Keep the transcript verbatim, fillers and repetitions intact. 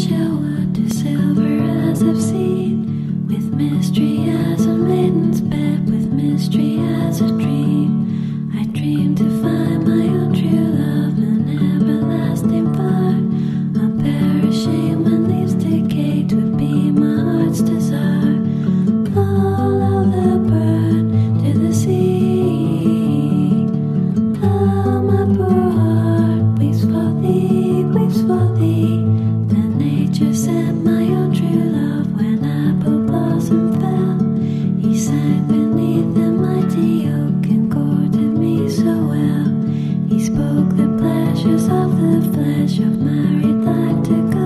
Spoke the pleasures of the flesh of married life to God.